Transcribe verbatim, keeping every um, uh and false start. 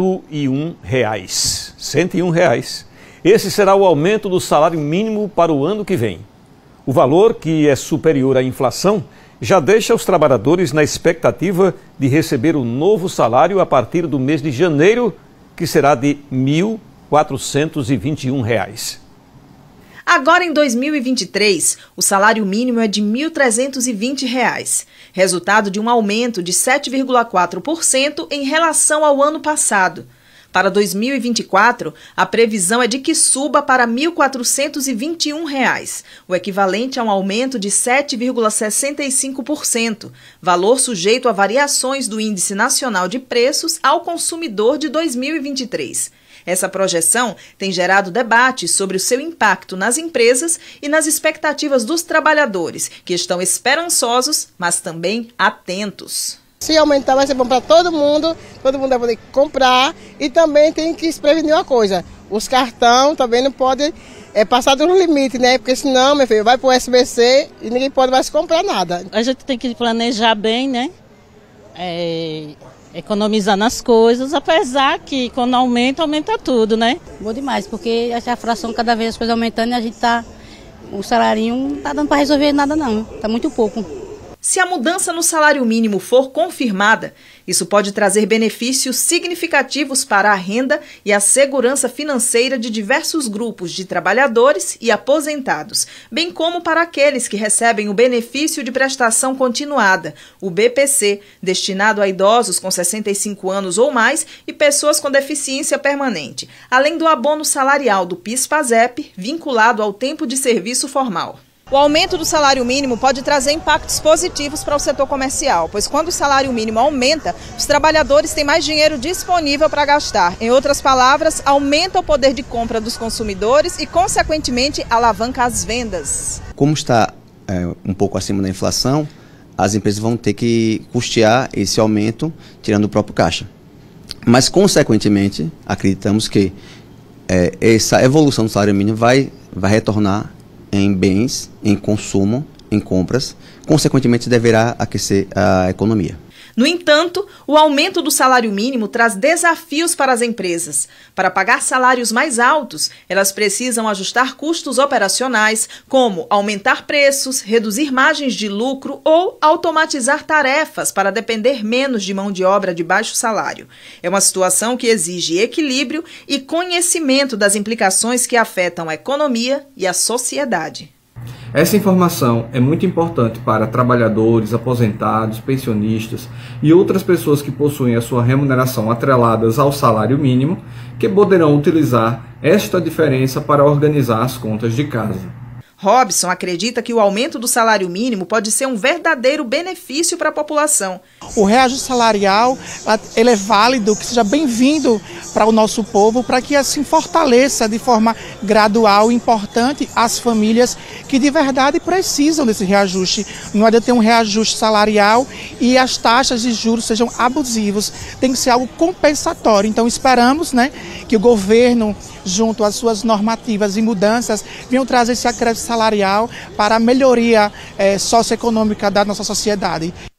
cento e um reais. cento e um reais. Esse será o aumento do salário mínimo para o ano que vem. O valor, que é superior à inflação, já deixa os trabalhadores na expectativa de receber o novo salário a partir do mês de janeiro, que será de mil quatrocentos e vinte e um reais. Agora, em dois mil e vinte e três, o salário mínimo é de mil trezentos e vinte reais, resultado de um aumento de sete vírgula quatro por cento em relação ao ano passado. Para dois mil e vinte e quatro, a previsão é de que suba para mil quatrocentos e vinte e um reais, o equivalente a um aumento de sete vírgula sessenta e cinco por cento, valor sujeito a variações do Índice Nacional de Preços ao Consumidor de dois mil e vinte e três. Essa projeção tem gerado debates sobre o seu impacto nas empresas e nas expectativas dos trabalhadores, que estão esperançosos, mas também atentos. Se aumentar vai ser bom para todo mundo, todo mundo vai poder comprar, e também tem que se prevenir uma coisa, os cartões também não podem é, passar do limite, né? Porque senão, meu filho, vai para o S B C e ninguém pode mais comprar nada. A gente tem que planejar bem, né? É... economizando as coisas, apesar que quando aumenta, aumenta tudo, né? Bom demais, porque a fração cada vez as coisas aumentando e a gente tá, o salário não tá dando para resolver nada não, tá muito pouco. Se a mudança no salário mínimo for confirmada, isso pode trazer benefícios significativos para a renda e a segurança financeira de diversos grupos de trabalhadores e aposentados, bem como para aqueles que recebem o benefício de prestação continuada, o B P C, destinado a idosos com sessenta e cinco anos ou mais e pessoas com deficiência permanente, além do abono salarial do PIS-PASEP, vinculado ao tempo de serviço formal. O aumento do salário mínimo pode trazer impactos positivos para o setor comercial, pois quando o salário mínimo aumenta, os trabalhadores têm mais dinheiro disponível para gastar. Em outras palavras, aumenta o poder de compra dos consumidores e, consequentemente, alavanca as vendas. Como está é, um pouco acima da inflação, as empresas vão ter que custear esse aumento tirando o próprio caixa. Mas, consequentemente, acreditamos que é, essa evolução do salário mínimo vai, vai retornar em bens, em consumo, em compras, consequentemente deverá aquecer a economia. No entanto, o aumento do salário mínimo traz desafios para as empresas. Para pagar salários mais altos, elas precisam ajustar custos operacionais, como aumentar preços, reduzir margens de lucro ou automatizar tarefas para depender menos de mão de obra de baixo salário. É uma situação que exige equilíbrio e conhecimento das implicações que afetam a economia e a sociedade. Essa informação é muito importante para trabalhadores, aposentados, pensionistas e outras pessoas que possuem a sua remuneração atreladas ao salário mínimo, que poderão utilizar esta diferença para organizar as contas de casa. Robson acredita que o aumento do salário mínimo pode ser um verdadeiro benefício para a população. O reajuste salarial, ele é válido, que seja bem-vindo para o nosso povo, para que assim fortaleça de forma gradual e importante as famílias que de verdade precisam desse reajuste. Não adianta ter um reajuste salarial e as taxas de juros sejam abusivas, tem que ser algo compensatório. Então esperamos, né, que o governo, junto às suas normativas e mudanças, venham trazer esse acréscimo salarial para a melhoria eh, socioeconômica da nossa sociedade.